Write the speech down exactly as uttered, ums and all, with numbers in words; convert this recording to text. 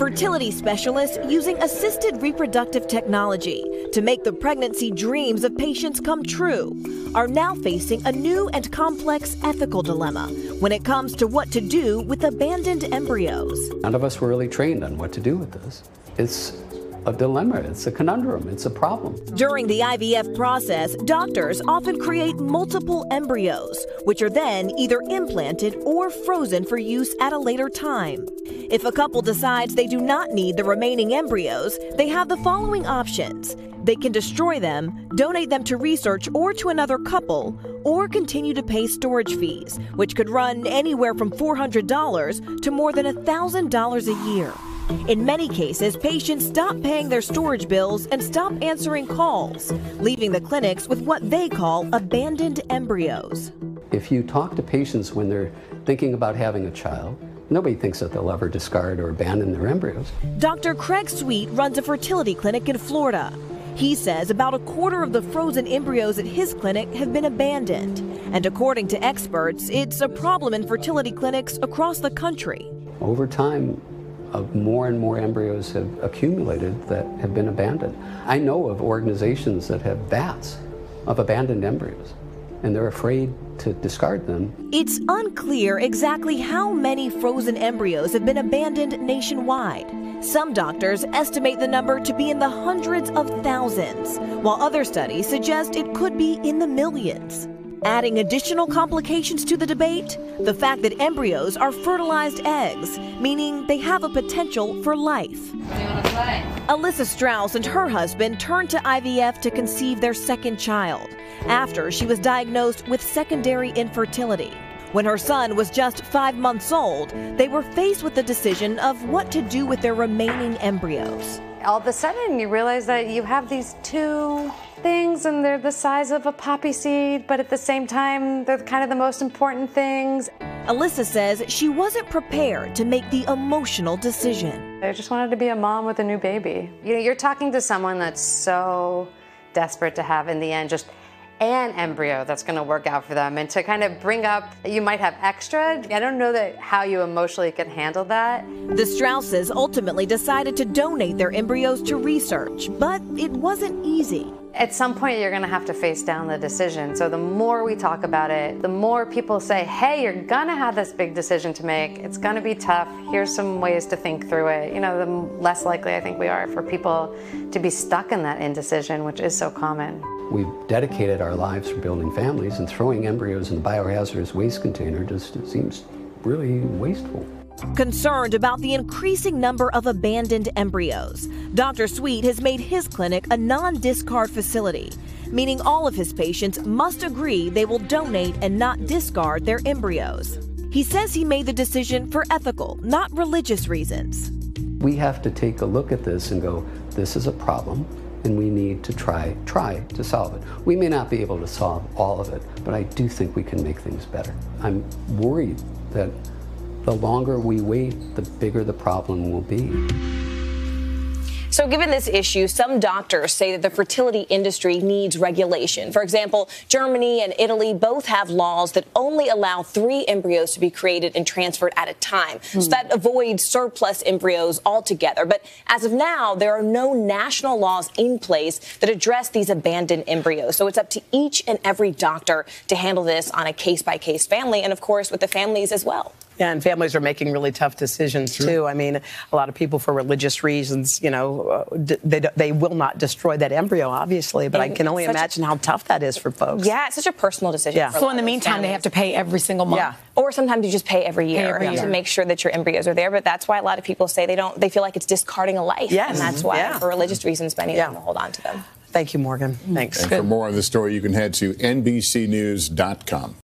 Fertility specialists using assisted reproductive technology to make the pregnancy dreams of patients come true are now facing a new and complex ethical dilemma when it comes to what to do with abandoned embryos. None of us were really trained on what to do with this. It's a dilemma, it's a conundrum, it's a problem. During the I V F process, doctors often create multiple embryos, which are then either implanted or frozen for use at a later time. If a couple decides they do not need the remaining embryos, they have the following options. They can destroy them, donate them to research or to another couple, or continue to pay storage fees, which could run anywhere from four hundred dollars to more than one thousand dollars a year. In many cases, patients stop paying their storage bills and stop answering calls, leaving the clinics with what they call abandoned embryos. If you talk to patients when they're thinking about having a child, nobody thinks that they'll ever discard or abandon their embryos. Doctor Craig Sweet runs a fertility clinic in Florida. He says about a quarter of the frozen embryos at his clinic have been abandoned. And according to experts, it's a problem in fertility clinics across the country. Over time, Uh, more and more embryos have accumulated that have been abandoned. I know of organizations that have vats of abandoned embryos, and they're afraid to discard them. It's unclear exactly how many frozen embryos have been abandoned nationwide. Some doctors estimate the number to be in the hundreds of thousands, while other studies suggest it could be in the millions. Adding additional complications to the debate, the fact that embryos are fertilized eggs, meaning they have a potential for life. Alyssa Strauss and her husband turned to I V F to conceive their second child after she was diagnosed with secondary infertility. When her son was just five months old, they were faced with the decision of what to do with their remaining embryos. All of a sudden, you realize that you have these two things and they're the size of a poppy seed, but at the same time, they're kind of the most important things. Alyssa says she wasn't prepared to make the emotional decision. I just wanted to be a mom with a new baby. You know, you're talking to someone that's so desperate to have, in the end, just an embryo that's going to work out for them, and to kind of bring up that you might have extra, I don't know that how you emotionally can handle that. The Strausses ultimately decided to donate their embryos to research, but it wasn't easy. At some point, you're going to have to face down the decision. So the more we talk about it, the more people say, hey, you're going to have this big decision to make. It's going to be tough. Here's some ways to think through it. You know, the less likely I think we are for people to be stuck in that indecision, which is so common. We've dedicated our lives for building families, and throwing embryos in a biohazardous waste container just seems really wasteful. Concerned about the increasing number of abandoned embryos, Doctor Sweet has made his clinic a non-discard facility, meaning all of his patients must agree they will donate and not discard their embryos. He says he made the decision for ethical, not religious reasons. We have to take a look at this and go, this is a problem, and we need to try, try to solve it. We may not be able to solve all of it, but I do think we can make things better. I'm worried that the longer we wait, the bigger the problem will be. So given this issue, some doctors say that the fertility industry needs regulation. For example, Germany and Italy both have laws that only allow three embryos to be created and transferred at a time. Mm. So that avoids surplus embryos altogether. But as of now, there are no national laws in place that address these abandoned embryos. So it's up to each and every doctor to handle this on a case-by-case family, and of course with the families as well. Yeah, and families are making really tough decisions, sure. too. I mean, a lot of people, for religious reasons, you know, they, they will not destroy that embryo, obviously, but and I can only imagine a, how tough that is for folks. Yeah, it's such a personal decision. Yeah. For so in the meantime, families. They have to pay every single month. Yeah. Or sometimes you just pay every year, pay every year. to make sure that your embryos are there. But that's why a lot of people say they don't, they feel like it's discarding a life. Yes. And that's why, yeah. for religious reasons, many yeah. of them hold on to them. Thank you, Morgan. Thanks. And Good. for more on this story, you can head to N B C News dot com.